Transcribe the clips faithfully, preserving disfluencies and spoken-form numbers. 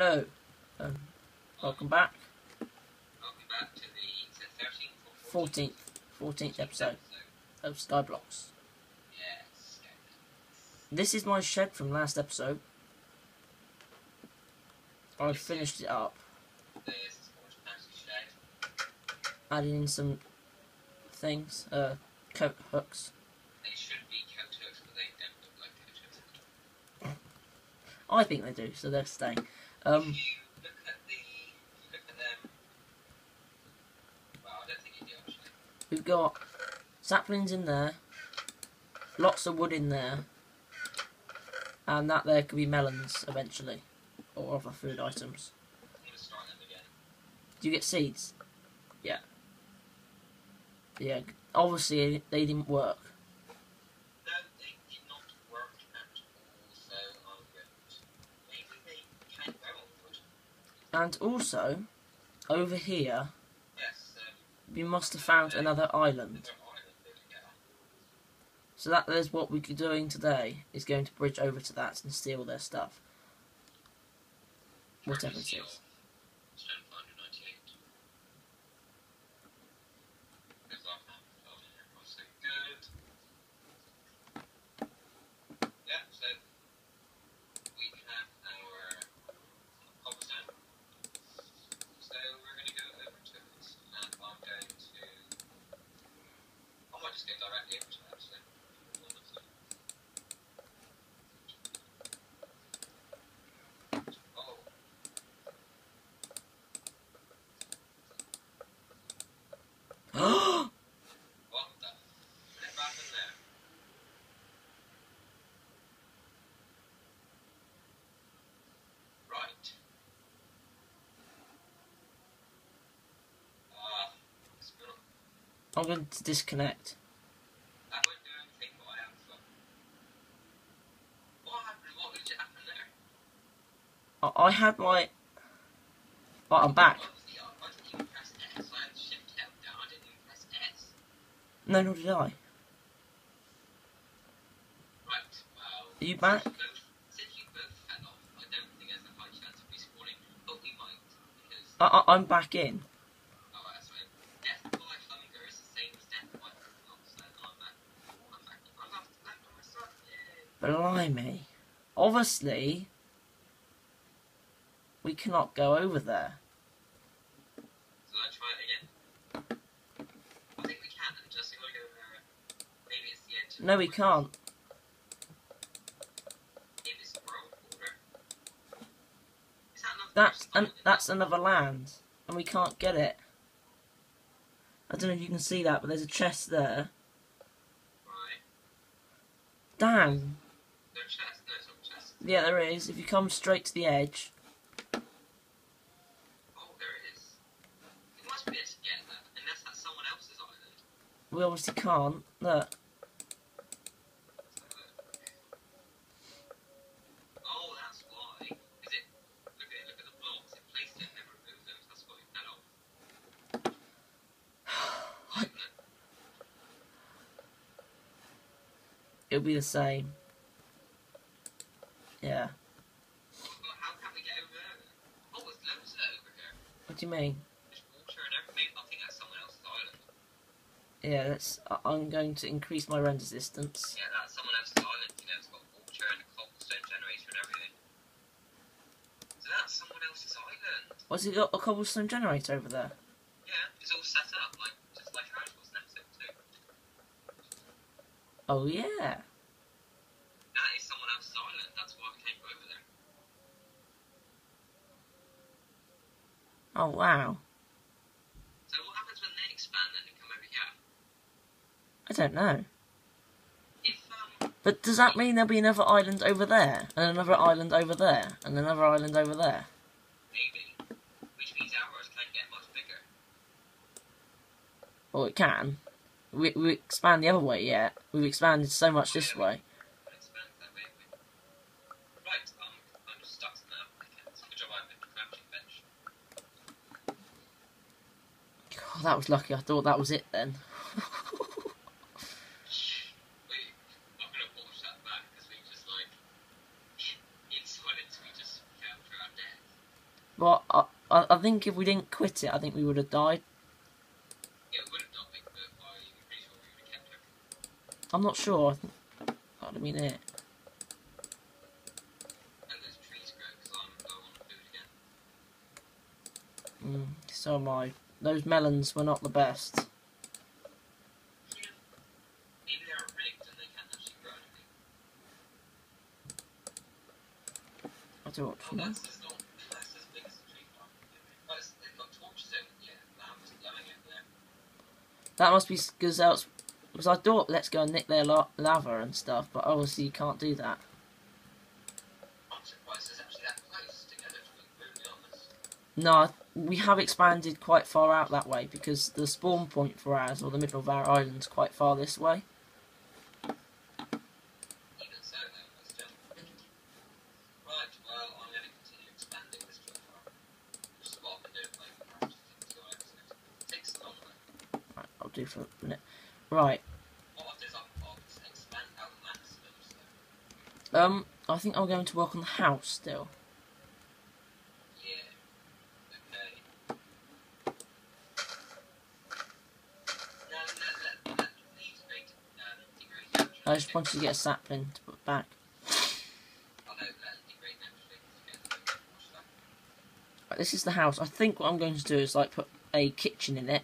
Hello, um, welcome back. Welcome back to the thirteenth or fourteenth, fourteenth episode of Skyblocks. Yes. This is my shed from last episode. I finished it up. Adding in some things, uh, coat hooks. They should be coat hooks, but they don't look like coat hooks at all. I think they do, so they're staying. Um, if you look at the, look at them. Well, I don't think you do actually. We've got saplings in there, lots of wood in there, and that there could be melons eventually, or other food items. I'm gonna start them again. Do you get seeds? Yeah. Yeah, obviously they didn't work. No, they did not work at all, so I won't. Maybe they can go onward. And also, over here, yes, um, we must have found uh, another island. So that is what we're doing today, is going to bridge over to that and steal their stuff. Whatever it is. I'm going to disconnect. That won't do anything, but I am fun. What happened? What did happen there? I, I had my... Oh, I'm back. I didn't even press S. I had shift held down. I didn't even press S. No, nor did I. Right, well... Are you back? Since you both fell off, I don't think there's a high chance of respawning, but we might. Because I, I, I'm back in. Blimey. Obviously, we cannot go over there. Shall I try it again? I think we can, and just go over it. Maybe it's the edge of No, the we can't. In this world border. Is that another That's, an, that's another land, and we can't get it. I don't know if you can see that, but there's a chest there. Right. Damn. Yeah, there is. If you come straight to the edge. Oh, there it is. It must be us again, unless that's someone else's island. We obviously can't. Look. Oh, that's why. Is it? Look at it. Look at the blocks. It placed it and then removed them. That's why it fell off. It'll be the same. Yeah. Well, how can we get over there? Oh, there's loads over here. What do you mean? There's water and everything. I think that's someone else's island. Yeah, that's. I'm going to increase my render distance. Yeah, that's someone else's island. You know, it's got water and a cobblestone generator and everything. So that's someone else's island. What's it got? A cobblestone generator over there? Yeah, it's all set up like just like ours was next episode. Oh yeah. Oh wow. So what happens when they expand and they come over here? I don't know. If, um, but does that mean there'll be another island over there, and another island over there, and another island over there? Maybe. Which means ours can get much bigger. Well, it can. We we expand the other way yet. Yeah. We've expanded so much this yeah, way. Oh, that was lucky. I thought that was it then. Wait, I'm gonna watch that back because we just like in silence we just fell to our death. But I, I, I think if we didn't quit it, I think we would have died. Yeah, we would have died, but I'm pretty sure we would have kept everything. I'm not sure. I think that would have been it. And there's trees growing, because I want to do it again. Mm, so am I. Those melons were not the best. Oh, that's just not, that's as big as a tree farm. But it's, they've got torches in, yeah, that was glowing over there. That must be because else, because I thought let's go and nick their la lava and stuff, but obviously you can't do that. I'm surprised it's actually that close together, to be honest. No, we have expanded quite far out that way because the spawn point for ours, or the middle of our island, is quite far this way. For a minute. Right. Um, I think I'm going to work on the house still. Yeah. Okay. I just wanted to get a sapling to put back. Right, this is the house. I think what I'm going to do is like put a kitchen in it.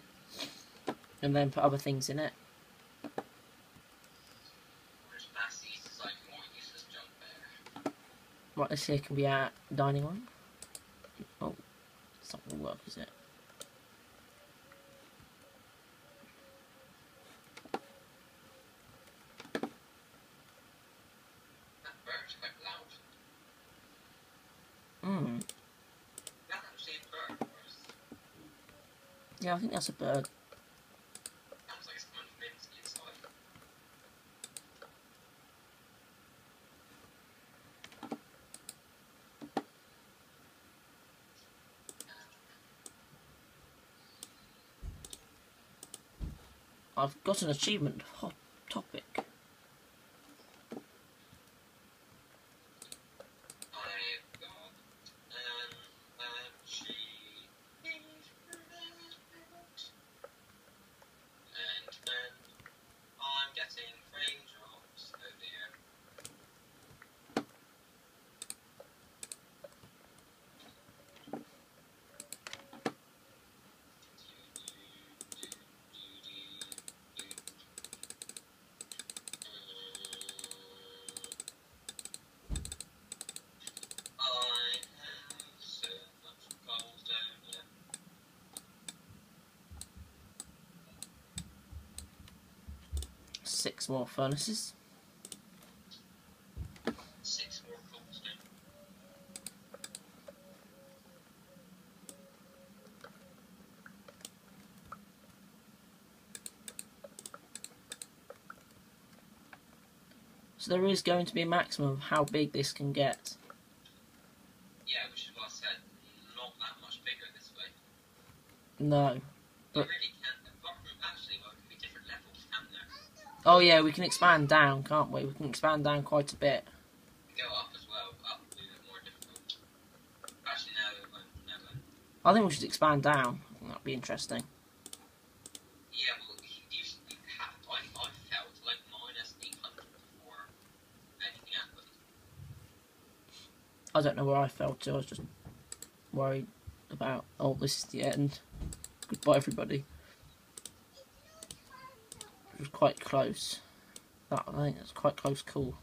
And then put other things in it. Right, this here can be our dining room. Oh, it's not going to work, is it? That bird's quite loud. Hmm. That's actually a bird. Yeah, I think that's a bird. I've got an achievement hot topic. I got an achievement, and then I'm getting raindrops. Oh dear. Six more furnaces. Six more furnaces. So there is going to be a maximum of how big this can get. Yeah, which is why I said not that much bigger this way. No. But oh yeah, we can expand down, can't we? We can expand down quite a bit. Go up as well, up will be a bit more difficult. Actually, no, it won't, no, it won't. I think we should expand down. I think that'd be interesting. Yeah, well, you should have, I, I felt like minus eight hundred before anything happened. I don't know where I fell to, I was just worried about, oh, this is the end. Goodbye, everybody. It was quite close. That, I think that's quite close call.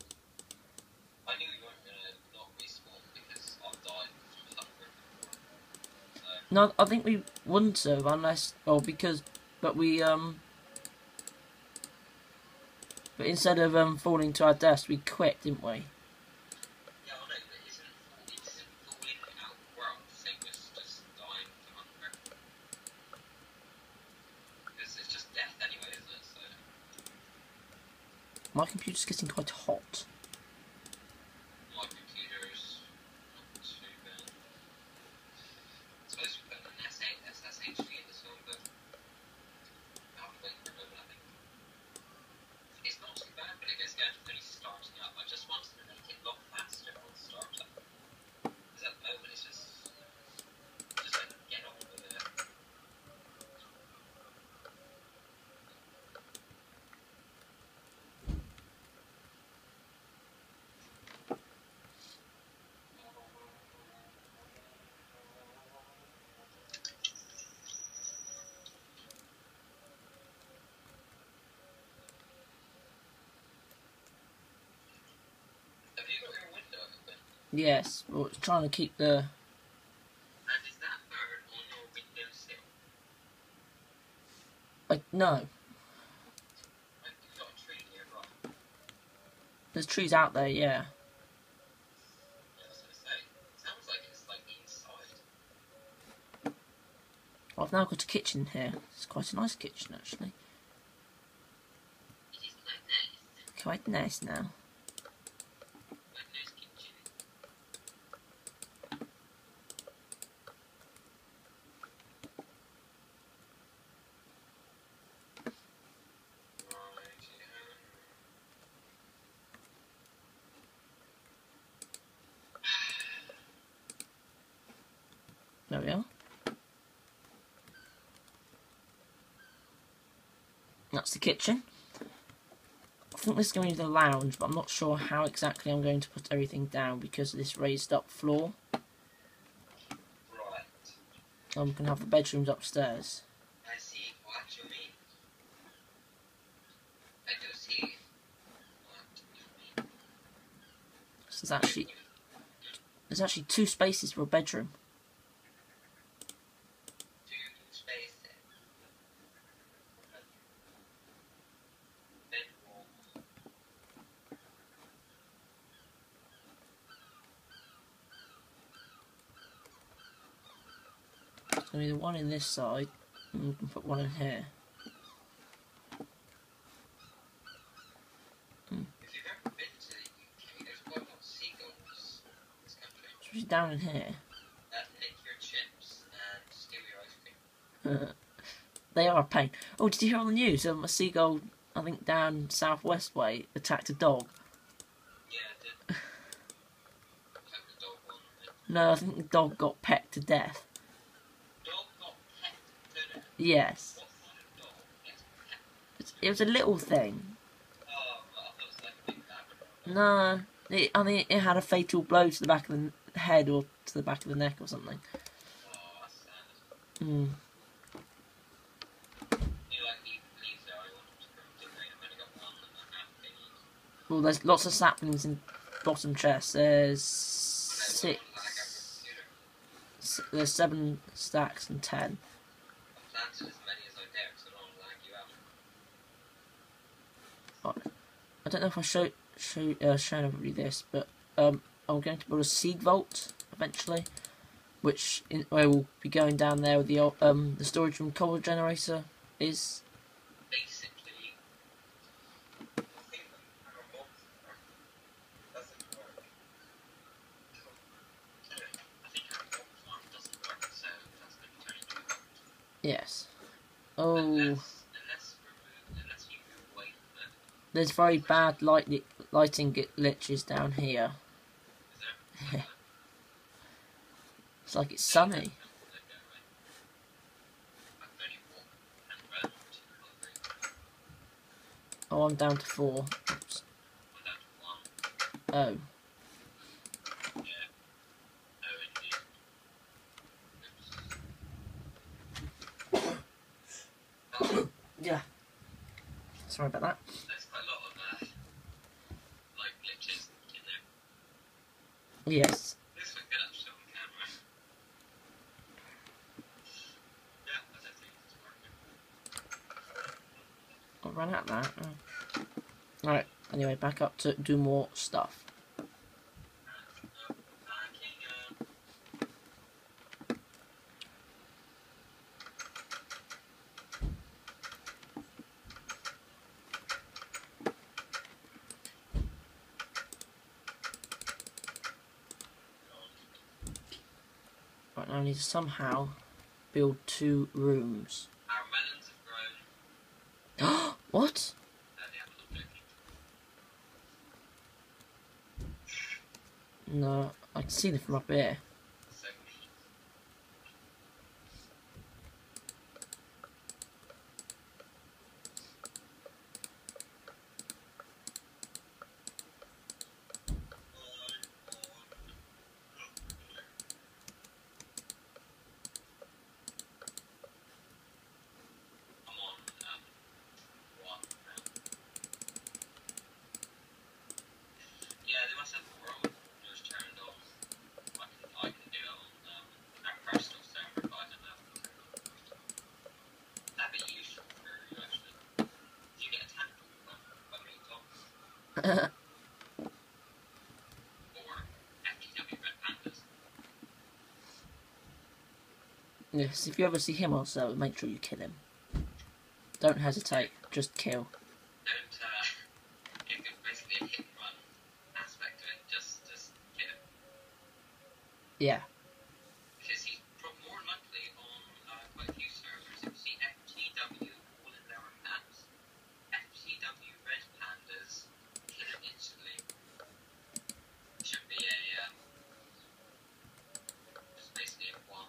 I knew you weren't going to not respawn because I've died from hunger before. So. No, I think we wouldn't have unless, oh, because, but we, um, but instead of um, falling to our deaths, we quit, didn't we? Yeah, I know, but isn't, isn't falling out of the world the same as just dying from hunger? Because it's just death anyway, isn't it? So. My computer's getting quite hot. My computer's not too bad. I suppose we put an S H D in this one, but I haven't waited for a moment, I think. It's not too bad, but it gets down to really starting up. I just wanted to make it a lot faster on startup. Because at the moment it's just Yes, well, it's trying to keep the... And is that bird on your windowsill? I, no. You've got a tree here, right? There's trees out there, yeah. Yeah, I was going to say, it sounds like it's like inside. I've now got a kitchen here. It's quite a nice kitchen, actually. It is quite nice. Quite nice now. There we are. That's the kitchen. I think this is going to be the lounge, but I'm not sure how exactly I'm going to put everything down because of this raised up floor. Right. And we can have the bedrooms upstairs. I see what you mean. I do see what you mean. So there's actually, there's actually two spaces for a bedroom. Going to be the one in this side, and we can put one in here. Hmm. If you've ever been to the U K, there's quite a lot of seagulls in this country. Especially down in here. That nick your chips and steal your ice cream. Uh, they are a pain. Oh, did you hear on the news? Um, a seagull, I think down southwest way, attacked a dog. Yeah, it did. Attacked the dog one. No, I think the dog got pecked to death. Yes. It was a little thing. No, it, I mean it had a fatal blow to the back of the head or to the back of the neck or something. Mm. Well, there's lots of saplings in bottom chest. There's six. There's seven stacks and ten. As many as I dare, so I don't lag you out. Oh, I don't know if I show show uh, shown everybody this, but um, I'm going to build a seed vault eventually, which in, I will be going down there with the old, um the storage room coal generator is. Basically, I think I'm a monster. Doesn't work. I think I'm a monster. Doesn't work, so that's going to turn into a vault. Yes. Oh, unless, unless we're, unless you move away from it. There's very bad light, lighting glitches down here. Is there? It's like it's sunny. Oh, I'm down to four. Oops. I'm down to one. Oh. Yeah. Sorry about that. There's quite a lot of uh, light glitches in there. Yes. This was good actually on camera. Yeah, I don't think it's working. I ran out of that. Oh. Alright, anyway, back up to do more stuff. Now I need to somehow build two rooms. Our melons have grown. What? No, I can see them from up here. So yeah, they must have the world just turned off. Yes, if you ever see him also, make sure you kill him. Don't hesitate, just kill. Don't, uh, it's basically a hit run aspect of it, just, just kill him. Yeah. Because he's more likely on uh, quite a few servers. If you see F T W, all in their maps, F T W red pandas kill him instantly. Should be a, um, just basically a one.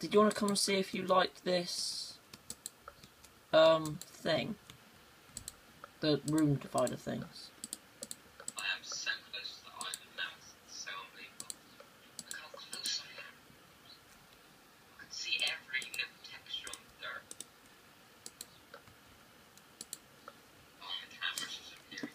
Did you want to come and see if you liked this um thing? The room divider things. I am so close to the island now, it's so unbelievable. Look how close I am. I can see every little texture on the dirt. Oh, the camera's just appearing.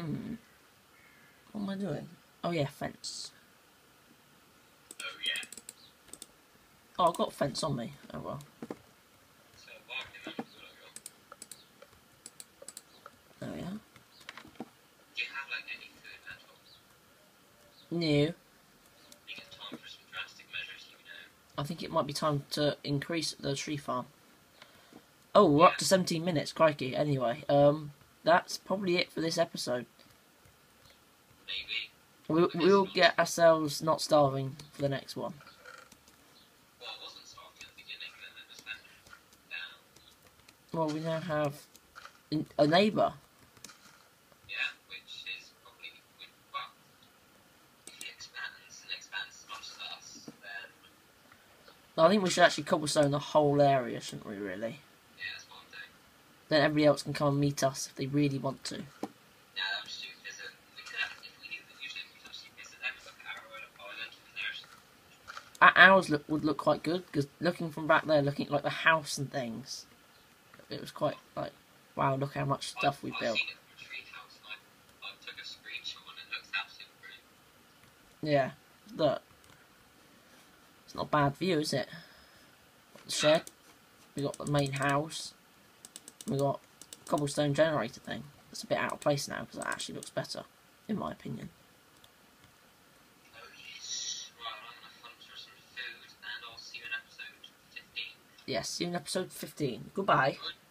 Hmm. What am I doing? Oh yeah, fence. Oh yeah. Oh, I've got fence on me. Oh well. So barking that is what I got. Oh yeah. Do you have like any food at all? No. You think it's time for some drastic measures, you know? I think it might be time to increase the tree farm. Oh, we're yeah. up to seventeen minutes, crikey. Anyway, um that's probably it for this episode. Maybe. We'll, we'll get ourselves not starving for the next one. Well, I wasn't starving at the beginning, and then just down. Well, we now have a neighbour. Yeah, which is probably... Well, if it expands and expands as much as us, then... I think we should actually cobblestone the whole area, shouldn't we, really? Then everybody else can come and meet us if they really want to. No, that was too visit. We could have, if we knew that usually we could actually visit them with like our island from theirs. Our, ours look, would look quite good, because looking from back there, looking at like the house and things, it was quite like, wow, look how much stuff I, we I've built. Seen it from a tree house and I, I took a screenshot and it looks absolutely brilliant. Yeah, look. It's not a bad view, is it? Got the shed, we got the main house. We got a cobblestone generator thing. That's a bit out of place now because that actually looks better, in my opinion. Oh yes, right. I'm gonna hunt for some food, and I'll see you in episode fifteen. Yes, see you in episode fifteen. Goodbye. Good.